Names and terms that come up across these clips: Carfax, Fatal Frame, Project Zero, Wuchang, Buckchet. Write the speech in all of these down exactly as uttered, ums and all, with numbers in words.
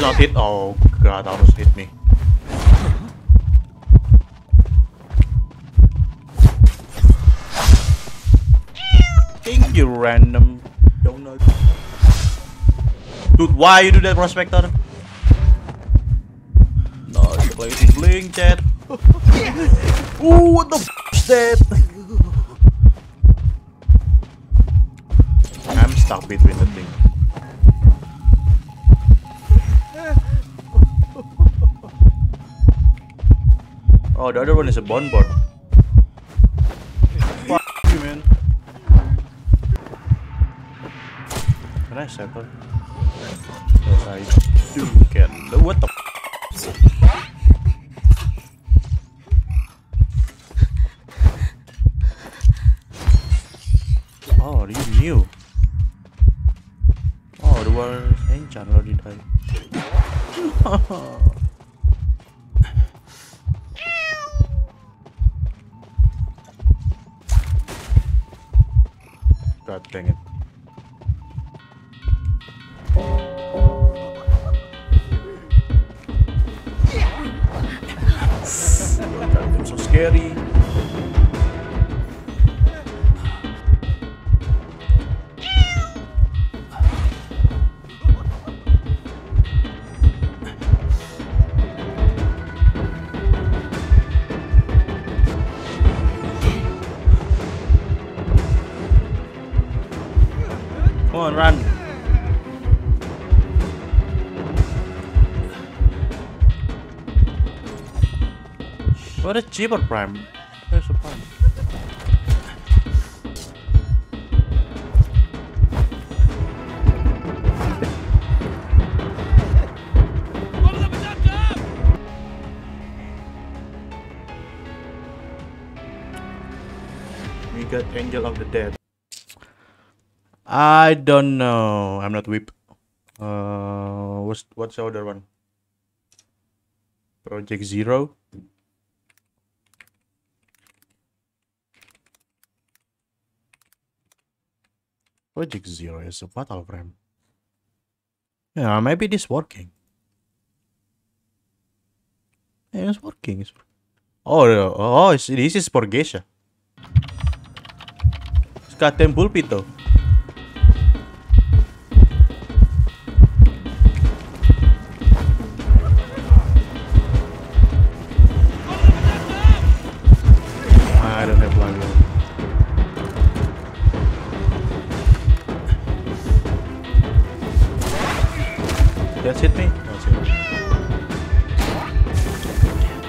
It's not hit. Oh god, almost hit me. Thank you, random donut. Dude, why you do that, prospector? No, you play with bling chat. Ooh, what the f is that? I'm stuck between the thing. Oh, the other one is a bonbon. Fuck you, man. Can I cycle? Yes, I do can. What the f? Oh, you knew. Oh, the one engine already died. God dang it. I'm so scary. Run. What a cheaper prime. There's a prime. We got Angel of the Dead. I don't know. I'm not whip. Uh, what's what's the other one? Project Zero. Project Zero is a Fatal Frame. Yeah, maybe this working. Yeah, it's working. It's... Oh, oh, it's, this is for Geisha. It's goddamn pulpit though. That's hit me?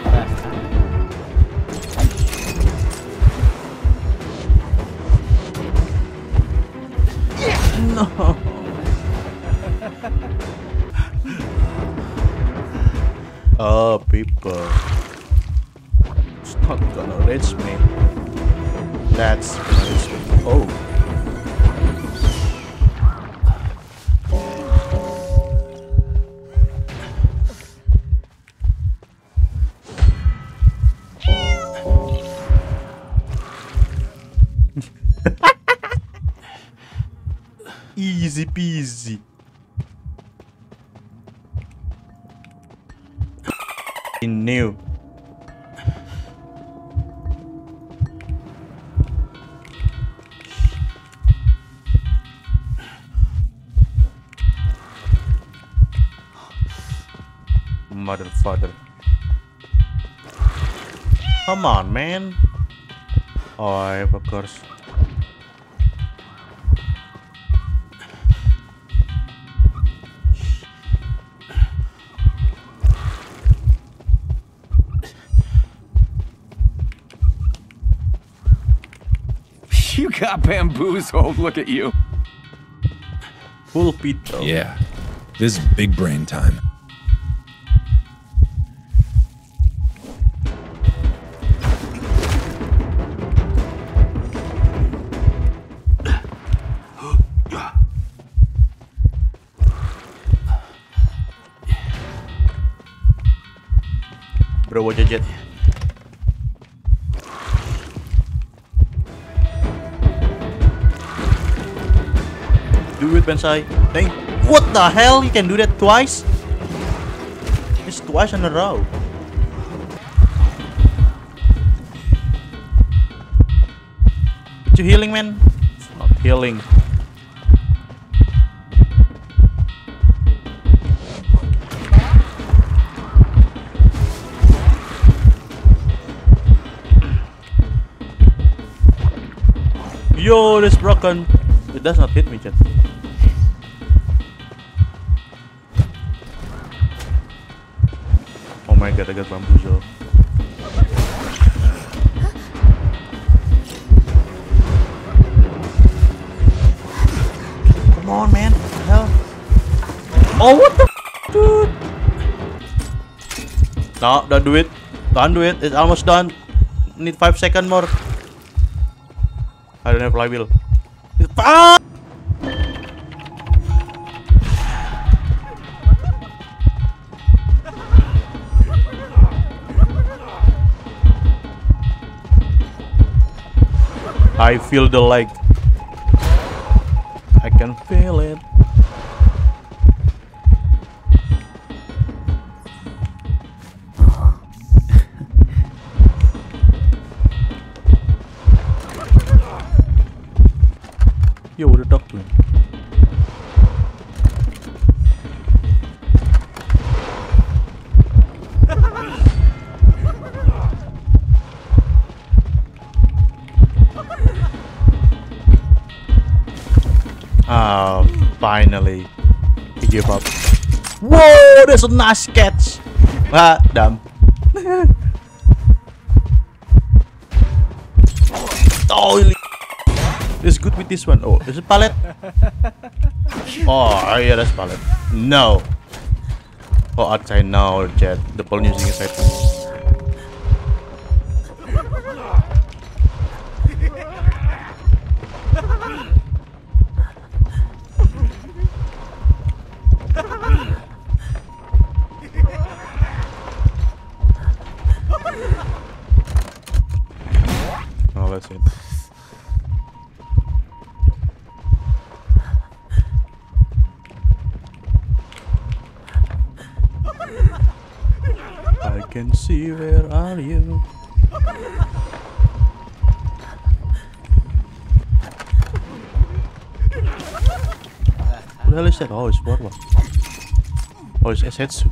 That's hit me. No. Oh, people. It's not gonna reach me. That's gonna reach me. Oh. Easy peasy. He knew. Mother father. Come on, man. Oh, of course. You got bamboozled, look at you. Pulpito. Yeah, this is big brain time. Bro, what did you get? Do it, Bensai. Dang. What the hell? You can do that twice? It's twice in a row. It's you healing, man? It's not healing. Yo, this broken. It does not hit me yet. Oh my god, I got bamboozled. Come on, man. What the hell? Oh, what the f, dude? No, don't do it. Don't do it. It's almost done. Need five seconds more. I don't have flywheel. Ah! I feel the lag. I can feel it. Yo, what a dog doing? Oh, finally. He gave up. Whoa, that's a nice catch. Ah, damn. Holy. It's good with this one. Oh, is it pallet? Oh, yeah, that's pallet. No. Oh, outside now, Jet. The ball using a side. Oh, that's it. Can see where are you? What the hell is that? Oh, it's Warwa. Oh, it's Esetsu.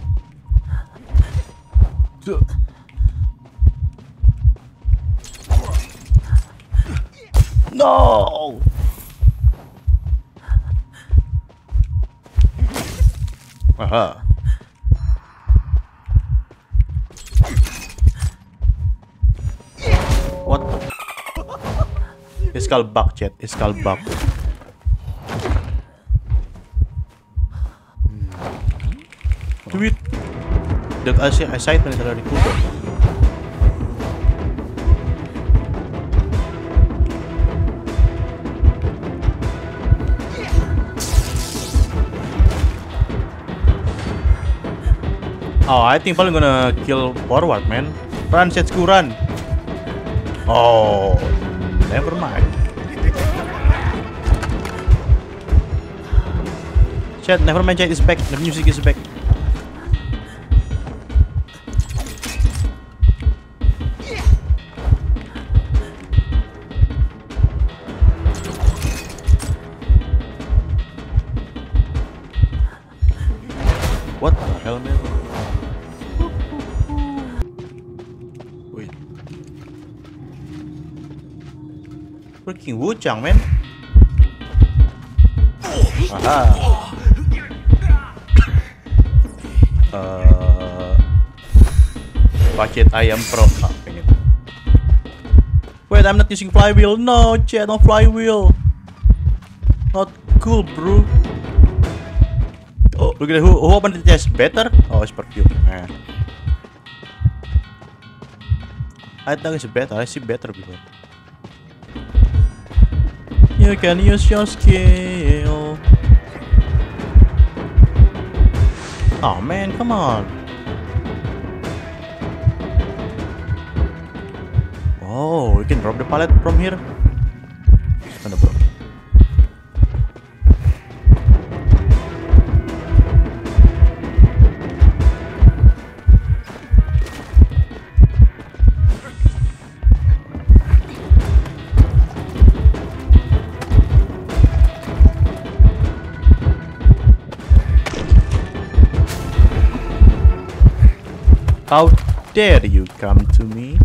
No! Aha. What the f? It's called Buckchet. It's called Buck. Do it! The excitement is already cool. Oh, I think probably gonna kill forward, man. Run, Setsuku, run! Oh, never mind. Chat, never mind, Chat is back. The music is back. What the hell, man? Wait. Freaking Wuchang, man. Aha. Uh, Buckchet, I am pro. Ah, pengen. Wait, I'm not using flywheel. No, Chat, no flywheel. Not cool, bro. Oh, look at who, who opened the chest better. Oh, it's perfume. Eh. I think it's better. I see better people. You can use your skill. Oh man, come on. Oh, you can drop the pallet from here. It's gonna block. How dare you come to me?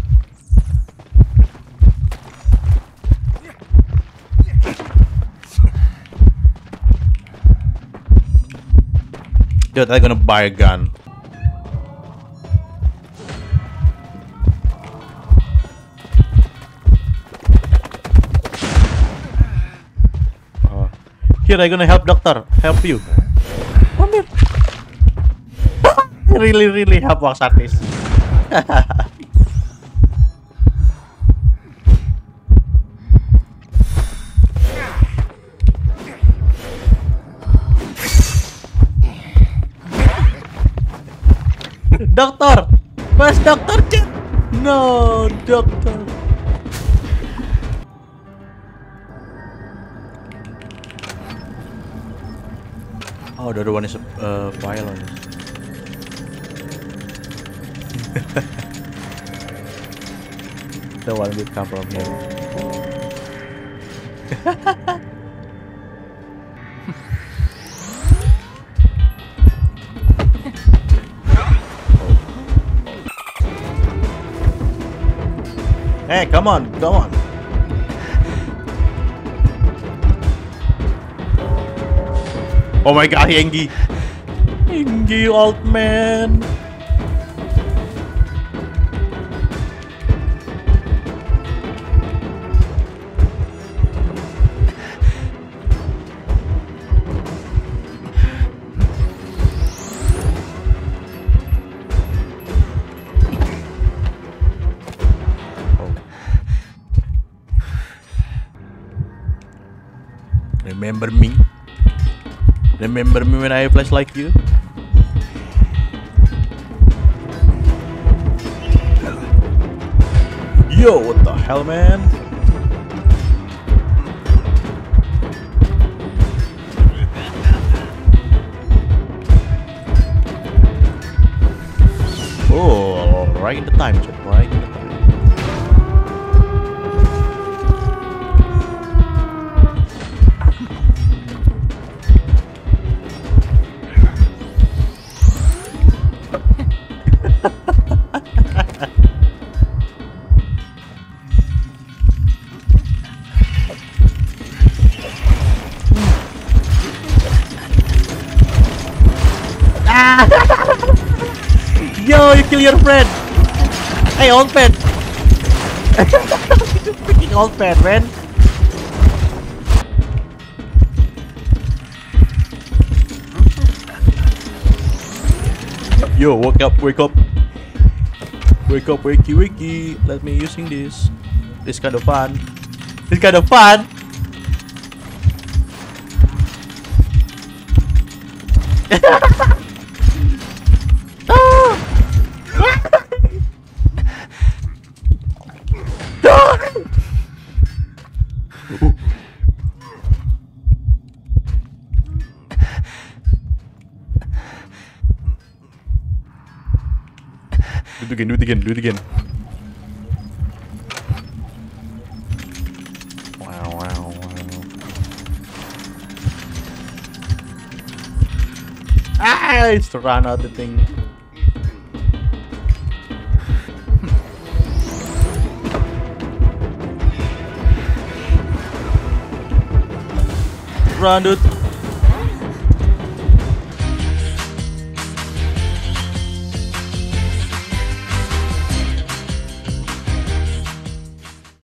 Dude, I'm gonna buy a gun. Here, I'm gonna help doctor, help you. Come here. Really, really help wax artist. Doctor, where's doctor? No, doctor. Oh, the other one is a uh, violent. The one will come from here. Hey, come on, come on. Oh my god, Hengi. Hengi, old man. Remember me? Remember me when I flash like you? Yo, what the hell, man? Oh, right in the time, check, right in the time. Yo, you kill your friend. Hey, old friend. Just freaking old friend, man. Yo, wake up, wake up. Wake up, wakey, wakey. Let me using this. This kind of fun. This kind of fun. Do it again, do it again, do it again. Wow, wow, wow. Ah, it's run out the thing. Run, dude.